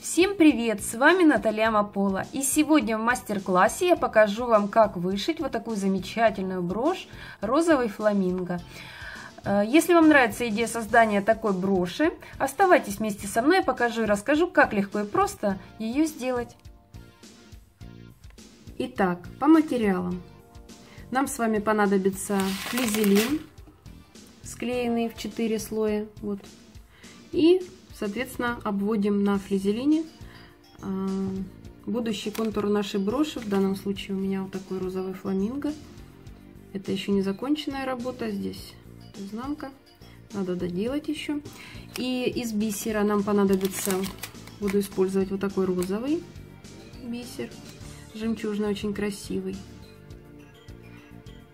Всем привет! С вами Наталья Амапола, и сегодня в мастер-классе я покажу вам, как вышить вот такую замечательную брошь розовый фламинго. Если вам нравится идея создания такой броши, оставайтесь вместе со мной, я покажу и расскажу, как легко и просто ее сделать. Итак, по материалам. Нам с вами понадобится флизелин, склеенный в 4 слоя, вот, и соответственно, обводим на флизелине будущий контур нашей броши. В данном случае у меня вот такой розовый фламинго. Это еще не законченная работа. Здесь изнанка. Надо доделать еще. И из бисера нам понадобится... Буду использовать вот такой розовый бисер. Жемчужный, очень красивый.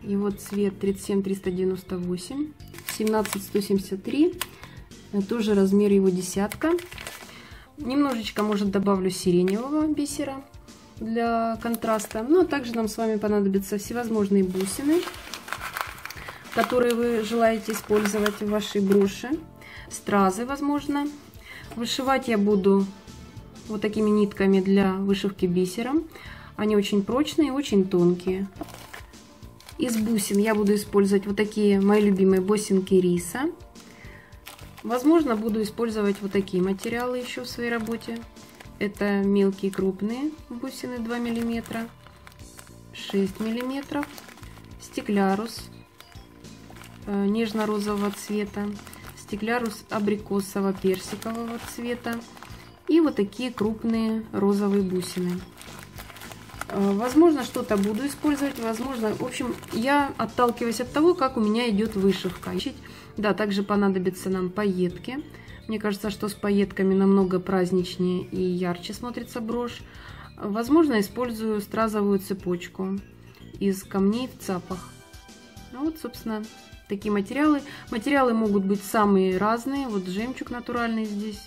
Его цвет 37-398, 17-173. Тоже размер его десятка. Немножечко, может, добавлю сиреневого бисера для контраста. Ну, а также нам с вами понадобятся всевозможные бусины, которые вы желаете использовать в вашей броши. Стразы, возможно. Вышивать я буду вот такими нитками для вышивки бисером. Они очень прочные и очень тонкие. Из бусин я буду использовать вот такие мои любимые бусинки риса. Возможно, буду использовать вот такие материалы еще в своей работе. Это мелкие крупные бусины 2 мм, 6 мм, стеклярус нежно-розового цвета, стеклярус абрикосово-персикового цвета и вот такие крупные розовые бусины. Возможно, что-то буду использовать, возможно, в общем, я отталкиваюсь от того, как у меня идет вышивка. Да, также понадобятся нам пайетки. Мне кажется, что с пайетками намного праздничнее и ярче смотрится брошь. Возможно, использую стразовую цепочку из камней в цапах. Ну вот, собственно, такие материалы. Материалы могут быть самые разные. Вот жемчуг натуральный здесь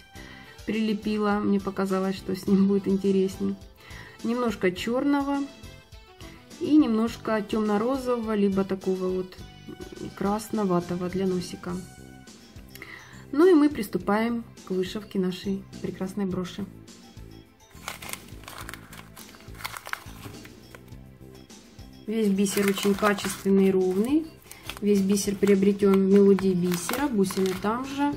прилепила. Мне показалось, что с ним будет интересней. Немножко черного и немножко темно-розового, либо такого вот красноватого для носика. Ну и мы приступаем к вышивке нашей прекрасной броши. Весь бисер очень качественный и ровный. Весь бисер приобретен в мелодии бисера, бусины там же.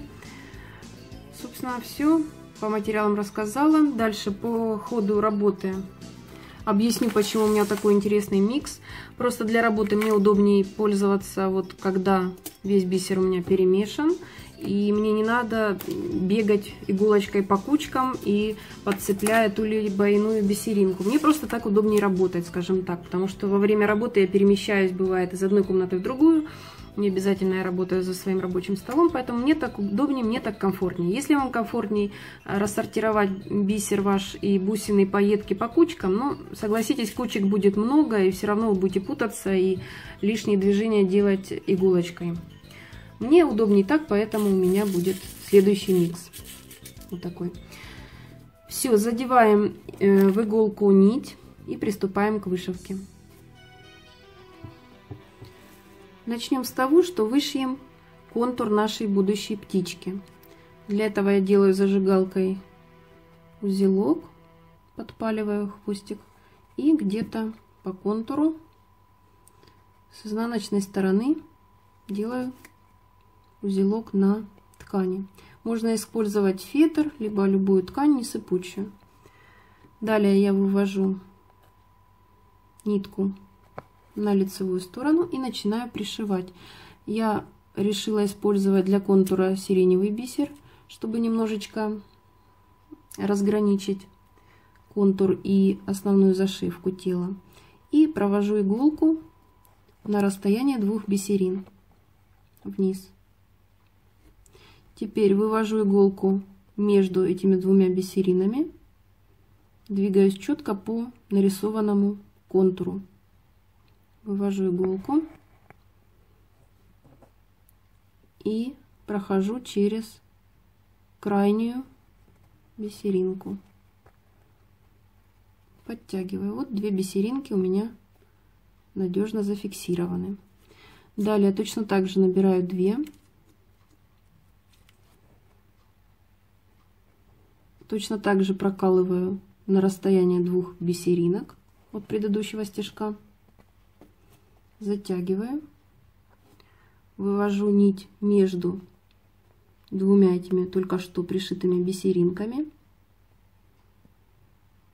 Собственно, все. По материалам рассказала. Дальше по ходу работы объясню, почему у меня такой интересный микс. Просто для работы мне удобнее пользоваться, вот когда весь бисер у меня перемешан, и мне не надо бегать иголочкой по кучкам и подцепляя ту либо иную бисеринку. Мне просто так удобнее работать, скажем так, потому что во время работы я перемещаюсь, бывает, из одной комнаты в другую. Не обязательно я работаю за своим рабочим столом, поэтому мне так удобнее, мне так комфортнее. Если вам комфортнее рассортировать бисер ваш и бусины, и пайетки по кучкам, но согласитесь, кучек будет много, и все равно вы будете путаться и лишние движения делать иголочкой. Мне удобнее так, поэтому у меня будет следующий микс. Вот такой. Все, задеваем в иголку нить и приступаем к вышивке. Начнем с того, что вышьем контур нашей будущей птички. Для этого я делаю зажигалкой узелок, подпаливаю хвостик и где-то по контуру с изнаночной стороны делаю узелок на ткани. Можно использовать фетр, либо любую ткань несыпучую. Далее я вывожу нитку на лицевую сторону и начинаю пришивать. Я решила использовать для контура сиреневый бисер, чтобы немножечко разграничить контур и основную зашивку тела. И провожу иголку на расстояние двух бисерин вниз. Теперь вывожу иголку между этими двумя бисеринами, двигаюсь четко по нарисованному контуру. Вывожу иголку и прохожу через крайнюю бисеринку. Подтягиваю. Вот две бисеринки у меня надежно зафиксированы. Далее точно так же набираю 2. Точно так же прокалываю на расстояние 2 бисеринок от предыдущего стежка. Затягиваю. Вывожу нить между двумя этими только что пришитыми бисеринками.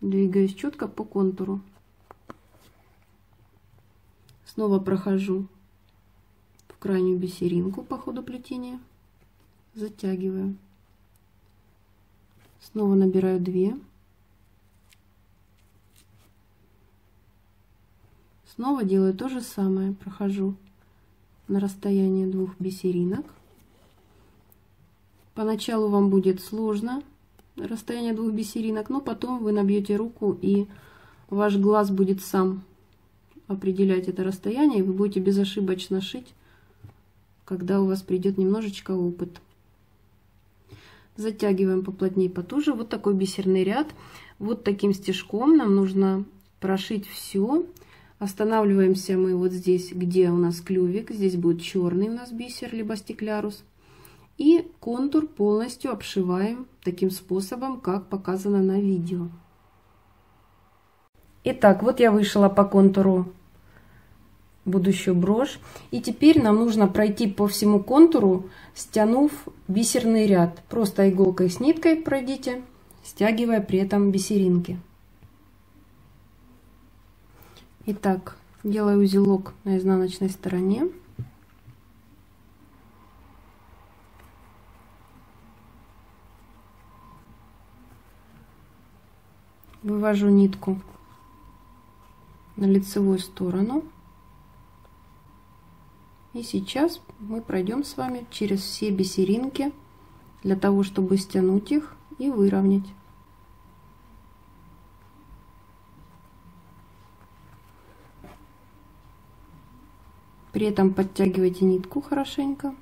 Двигаюсь четко по контуру. Снова прохожу в крайнюю бисеринку по ходу плетения. Затягиваю. Снова набираю 2. Снова делаю то же самое. Прохожу на расстояние 2 бисеринок. Поначалу вам будет сложно расстояние 2 бисеринок, но потом вы набьете руку, и ваш глаз будет сам определять это расстояние, и вы будете безошибочно шить, когда у вас придет немножечко опыт. Затягиваем поплотнее, потуже. Вот такой бисерный ряд. Вот таким стежком нам нужно прошить все. Останавливаемся мы вот здесь, где у нас клювик. Здесь будет черный у нас бисер, либо стеклярус. И контур полностью обшиваем таким способом, как показано на видео. Итак, вот я вышила по контуру будущую брошь. И теперь нам нужно пройти по всему контуру, стянув бисерный ряд. Просто иголкой с ниткой пройдите, стягивая при этом бисеринки. Итак, делаю узелок на изнаночной стороне. Вывожу нитку на лицевую сторону. И сейчас мы пройдем с вами через все бисеринки, для того, чтобы стянуть их и выровнять. При этом подтягивайте нитку хорошенько.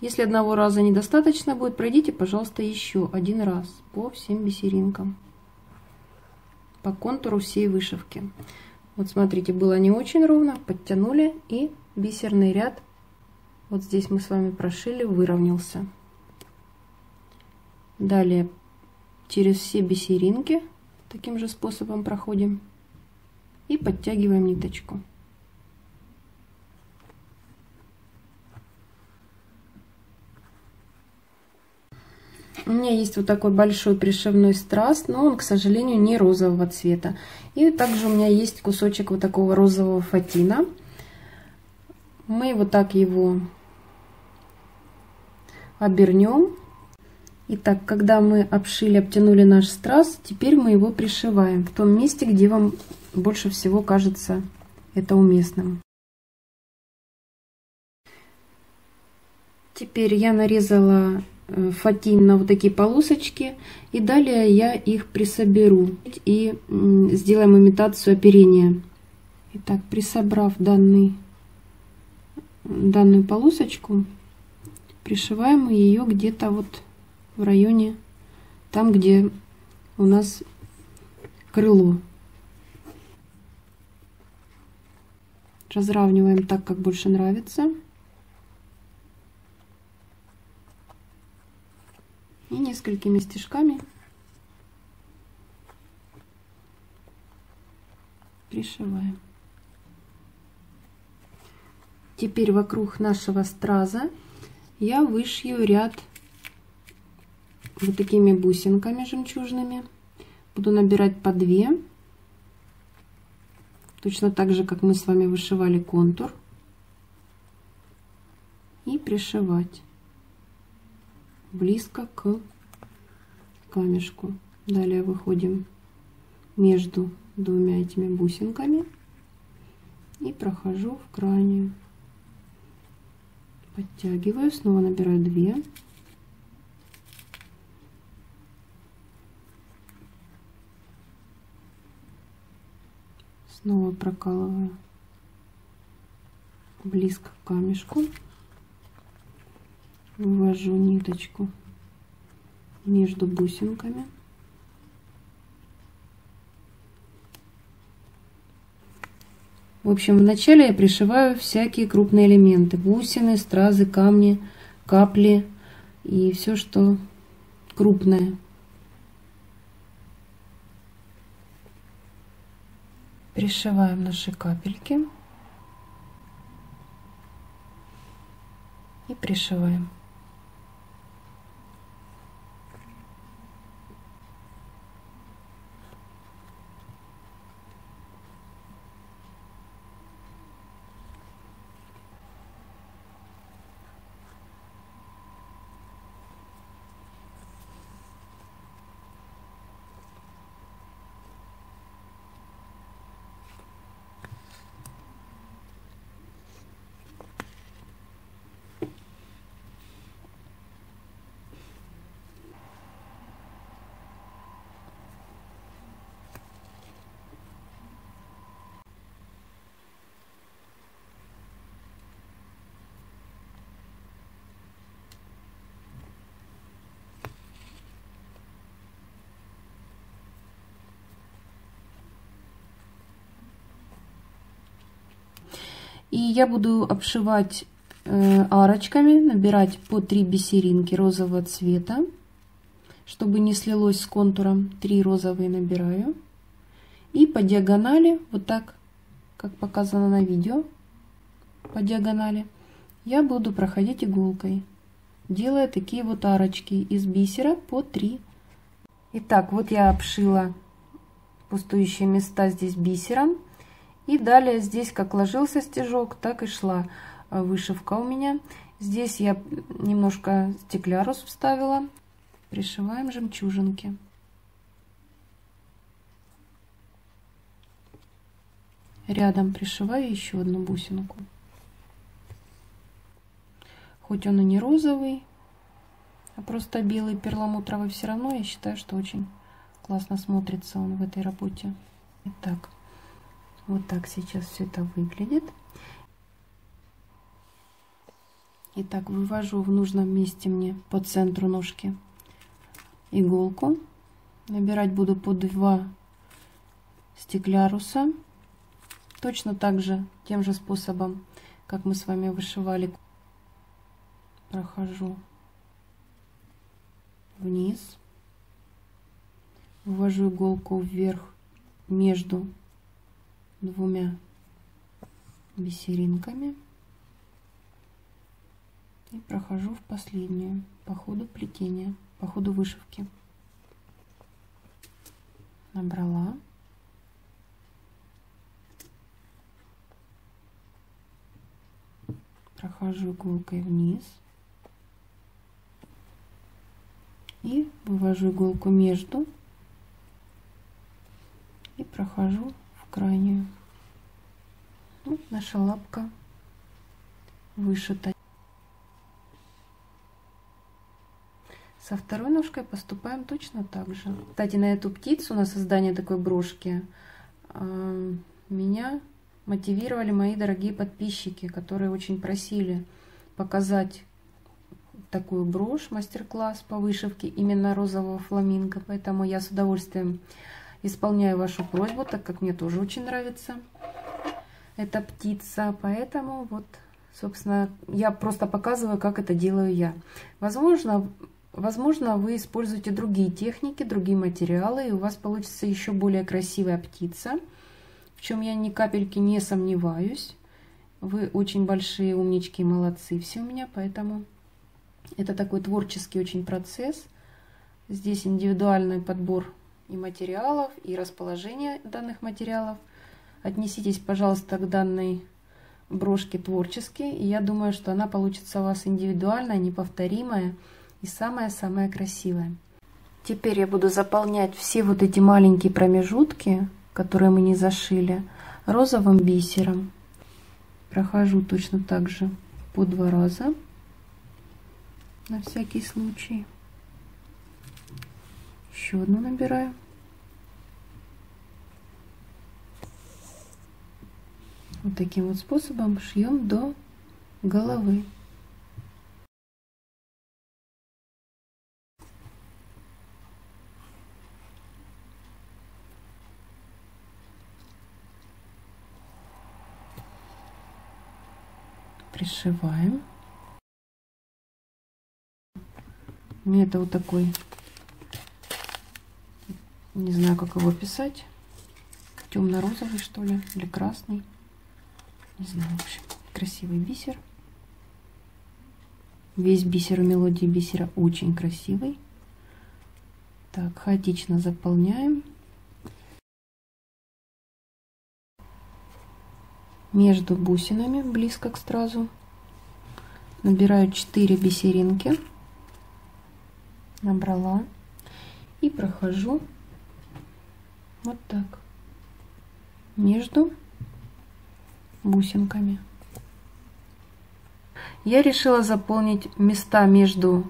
Если одного раза недостаточно будет, пройдите, пожалуйста, еще один раз по всем бисеринкам, по контуру всей вышивки. Вот смотрите, было не очень ровно, подтянули, и бисерный ряд вот здесь мы с вами прошили, выровнялся. Далее через все бисеринки таким же способом проходим и подтягиваем ниточку. У меня есть вот такой большой пришивной страз, но он, к сожалению, не розового цвета. И также у меня есть кусочек вот такого розового фатина. Мы вот так его обернем. Итак, когда мы обшили, обтянули наш страз, теперь мы его пришиваем в том месте, где вам больше всего кажется это уместным. Теперь я нарезала фатин на вот такие полосочки, и далее я их присоберу и сделаем имитацию оперения. Итак, присобрав данную полосочку, пришиваем ее где-то вот в районе там, где у нас крыло. Разравниваем так, как больше нравится. И несколькими стежками пришиваем. Теперь вокруг нашего страза я вышью ряд вот такими бусинками жемчужными. Буду набирать по 2, точно так же, как мы с вами вышивали контур, и пришивать близко к камешку. Далее выходим между двумя этими бусинками и прохожу в крайнюю, подтягиваю, снова набираю 2, снова прокалываю близко к камешку. Ввожу ниточку между бусинками. В общем, вначале я пришиваю всякие крупные элементы: бусины, стразы, камни, капли и все, что крупное. Пришиваем наши капельки и пришиваем. И я буду обшивать арочками, набирать по 3 бисеринки розового цвета, чтобы не слилось с контуром. 3 розовые набираю. И по диагонали, вот так, как показано на видео, по диагонали, я буду проходить иголкой, делая такие вот арочки из бисера по 3. Итак, вот я обшила пустующие места здесь бисером. И далее здесь как ложился стежок, так и шла вышивка у меня. Здесь я немножко стеклярус вставила. Пришиваем жемчужинки. Рядом пришиваю еще одну бусинку. Хоть он и не розовый, а просто белый перламутровый, все равно я считаю, что очень классно смотрится он в этой работе. Итак. Вот так сейчас все это выглядит. Итак, вывожу в нужном месте мне по центру ножки иголку. Набирать буду по 2 стекляруса. Точно так же, тем же способом, как мы с вами вышивали. Прохожу вниз. Вывожу иголку вверх между двумя бисеринками и прохожу в последнюю по ходу плетения, по ходу вышивки. Набрала. Прохожу иголкой вниз и вывожу иголку между и прохожу крайнюю. Вот наша лапка вышита. Со второй ножкой поступаем точно так же. Кстати, на эту птицу, на создание такой брошки, меня мотивировали мои дорогие подписчики, которые очень просили показать такую брошь, мастер-класс по вышивке именно розового фламинго. Поэтому я с удовольствием исполняю вашу просьбу, так как мне тоже очень нравится эта птица. Поэтому вот, собственно, я просто показываю, как это делаю я. Возможно, вы используете другие техники, другие материалы, и у вас получится еще более красивая птица, в чем я ни капельки не сомневаюсь. Вы очень большие умнички и молодцы все у меня, поэтому это такой творческий очень процесс. Здесь индивидуальный подбор и материалов, и расположение данных материалов. Отнеситесь, пожалуйста, к данной брошке творчески, и я думаю, что она получится у вас индивидуальная, неповторимая и самая-самая красивая. Теперь я буду заполнять все вот эти маленькие промежутки, которые мы не зашили, розовым бисером. Прохожу точно так же по 2 раза на всякий случай. Еще одну набираю. Вот таким вот способом шьем до головы. Пришиваем. Мне это вот такой, не знаю, как его писать, темно-розовый, что ли, или красный. Не знаю, в общем, красивый бисер. Весь бисер у мелодии бисера очень красивый. Так, хаотично заполняем. Между бусинами, близко к стразу, набираю 4 бисеринки. Набрала. И прохожу вот так между бусинками. Я решила заполнить места между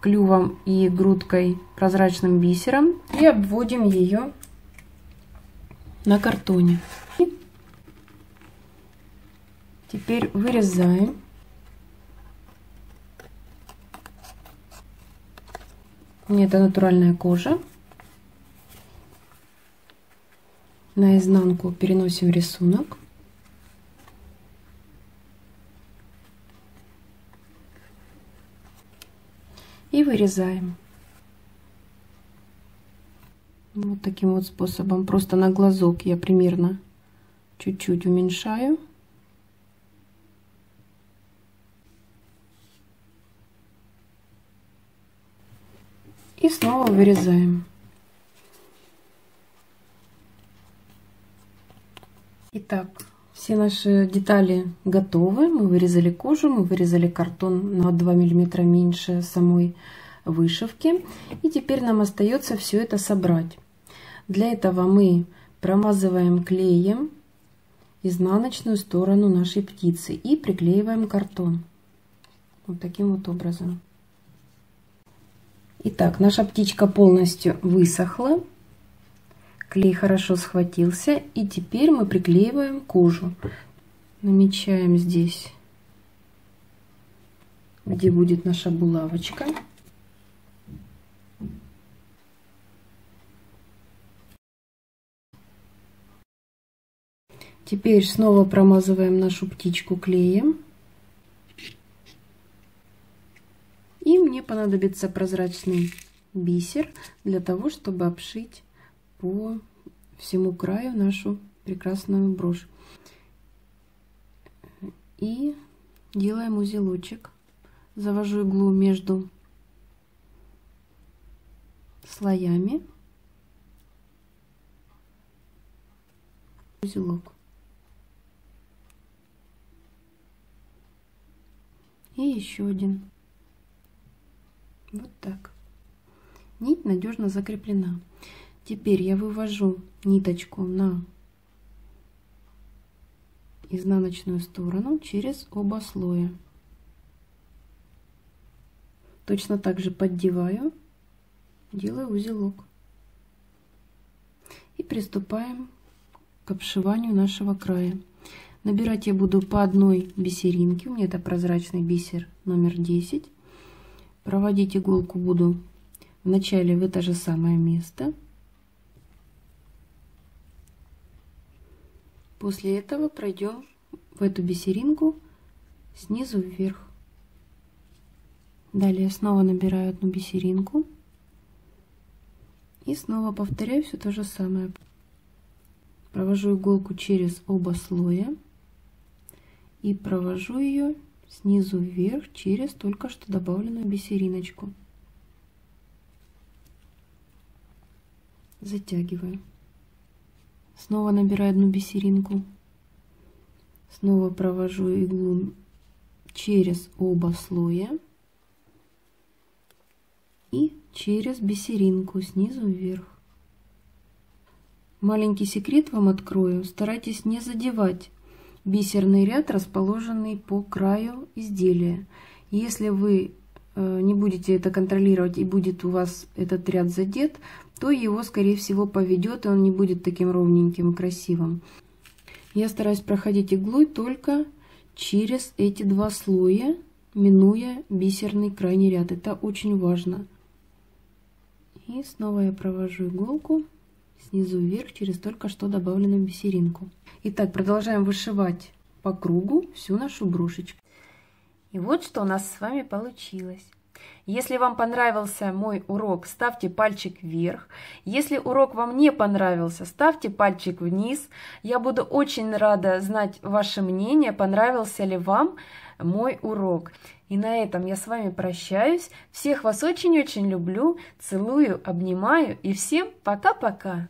клювом и грудкой прозрачным бисером. И обводим ее на картоне. Теперь вырезаем. У меня это натуральная кожа. На изнанку переносим рисунок. И вырезаем. Вот таким вот способом. Просто на глазок я примерно чуть-чуть уменьшаю. И снова вырезаем. Итак, все наши детали готовы. Мы вырезали кожу, мы вырезали картон на 2 мм меньше самой вышивки. И теперь нам остается все это собрать. Для этого мы промазываем клеем изнаночную сторону нашей птицы и приклеиваем картон. Вот таким вот образом. Итак, наша птичка полностью высохла, клей хорошо схватился, и теперь мы приклеиваем кожу. Намечаем здесь, где будет наша булавочка. Теперь снова промазываем нашу птичку клеем. И мне понадобится прозрачный бисер для того, чтобы обшить по всему краю нашу прекрасную брошь. И делаем узелочек. Завожу иглу между слоями. Узелок. И еще один. Вот так. Нить надежно закреплена. Теперь я вывожу ниточку на изнаночную сторону через оба слоя. Точно так же поддеваю, делаю узелок. И приступаем к обшиванию нашего края. Набирать я буду по одной бисеринке. У меня это прозрачный бисер номер 10. Проводить иголку буду вначале в это же самое место. После этого пройдем в эту бисеринку снизу вверх. Далее снова набираю одну бисеринку. И снова повторяю все то же самое. Провожу иголку через оба слоя. И провожу ее снизу вверх через только что добавленную бисериночку. Затягиваю. Снова набираю одну бисеринку. Снова провожу иглу через оба слоя. И через бисеринку снизу вверх. Маленький секрет вам открою. Старайтесь не задевать бисерный ряд, расположенный по краю изделия. Если вы не будете это контролировать и будет у вас этот ряд задет, то его, скорее всего, поведет, и он не будет таким ровненьким и красивым. Я стараюсь проходить иглой только через эти два слоя, минуя бисерный крайний ряд. Это очень важно. И снова я провожу иголку снизу вверх через только что добавленную бисеринку. Итак, продолжаем вышивать по кругу всю нашу брошечку. И вот что у нас с вами получилось. Если вам понравился мой урок, ставьте пальчик вверх. Если урок вам не понравился, ставьте пальчик вниз. Я буду очень рада знать ваше мнение, понравился ли вам мой урок. И на этом я с вами прощаюсь. Всех вас очень-очень люблю, целую, обнимаю и всем пока-пока!